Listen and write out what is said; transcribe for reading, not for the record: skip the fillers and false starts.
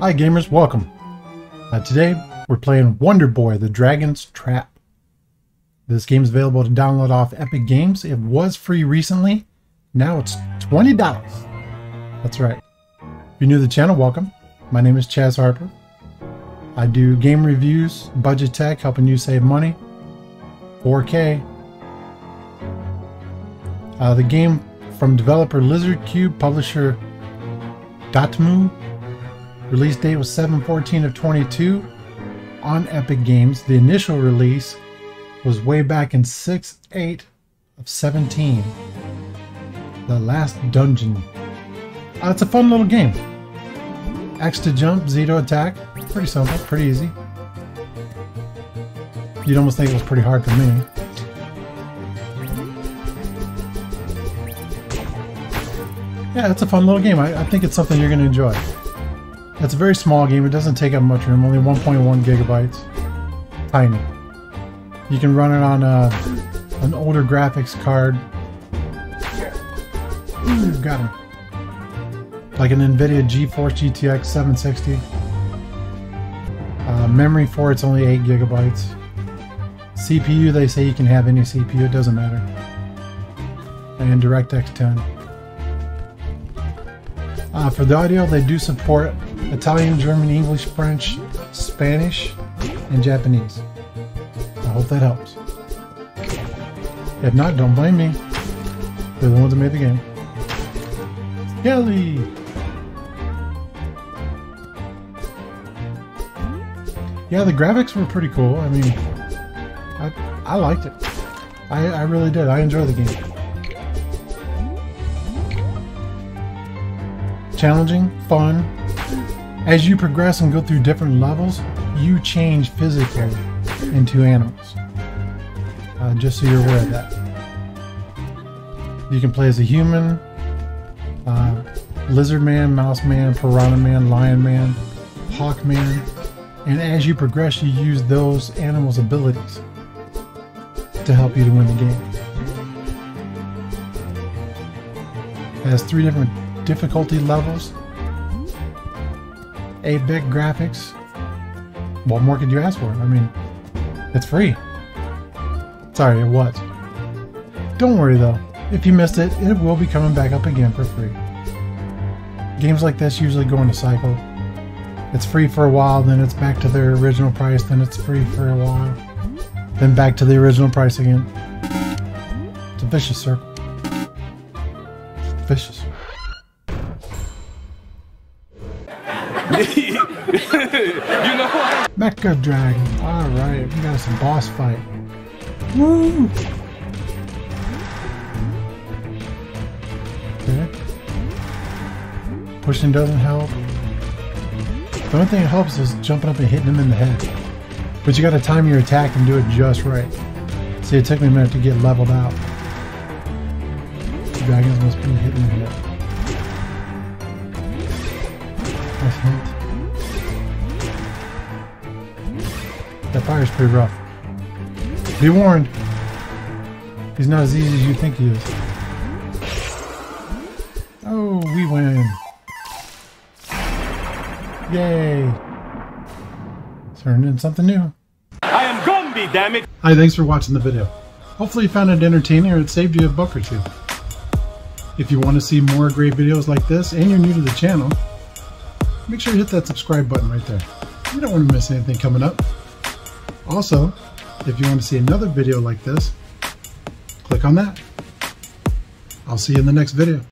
Hi gamers, welcome. Today we're playing Wonder Boy The Dragon's Trap. This game is available to download off Epic Games. It was free recently. Now it's $20. That's right. If you're new to the channel, welcome. My name is Chaz Harper. I do game reviews, budget tech, helping you save money, 4K. The game from developer lizardcube, publisher Dotemu. Release date was 7/14/22 on Epic Games. The initial release was way back in 6/8/17. The Last Dungeon. It's a fun little game. X to jump, Z to attack. Pretty simple, pretty easy. You'd almost think it was pretty hard for me. Yeah, it's a fun little game. I think it's something you're going to enjoy. It's a very small game. It doesn't take up much room. Only 1.1 gigabytes. Tiny. You can run it on an older graphics card. Ooh, got him. Like an NVIDIA GeForce GTX 760. Memory for it's only 8 gigabytes. CPU, they say you can have any CPU. It doesn't matter. And DirectX 10. For the audio, they do support Italian, German, English, French, Spanish, and Japanese. I hope that helps. If not, don't blame me. They're the ones that made the game. Kelly! Yeah, the graphics were pretty cool. I mean, I liked it. I really did. I enjoyed the game. Challenging, fun. As you progress and go through different levels, you change physically into animals. Just so you're aware of that. You can play as a human, lizard man, mouse man, piranha man, lion man, hawk man, and as you progress, you use those animals' abilities to help you to win the game. It has 3 different difficulty levels, 8-bit graphics. What more could you ask for? I mean, it's free. Sorry, it was. Don't worry though, if you missed it, it will be coming back up again for free. Games like this usually go in a cycle. It's free for a while, then it's back to their original price, then it's free for a while, then back to the original price again. It's a vicious circle. Vicious. You know what? Mecha Dragon. Alright, we got some boss fight. Woo! Okay. Pushing doesn't help. The only thing that helps is jumping up and hitting him in the head. But you gotta time your attack and do it just right. See, it took me a minute to get leveled out. The dragon's must be hitting in the head. That fire's pretty rough. Be warned, he's not as easy as you think he is. Oh, we win. Yay. Turned in something new. I am Gumby, damn it. Hi, thanks for watching the video. Hopefully you found it entertaining or it saved you a buck or two. If you want to see more great videos like this and you're new to the channel, make sure you hit that subscribe button right there. You don't want to miss anything coming up. Also, if you want to see another video like this, click on that. I'll see you in the next video.